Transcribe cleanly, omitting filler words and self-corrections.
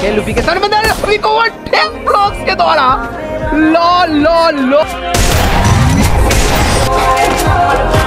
के लुपी के साथ बंदा लुपी को वो टेप ब्लॉक्स के द्वारा लो लो लो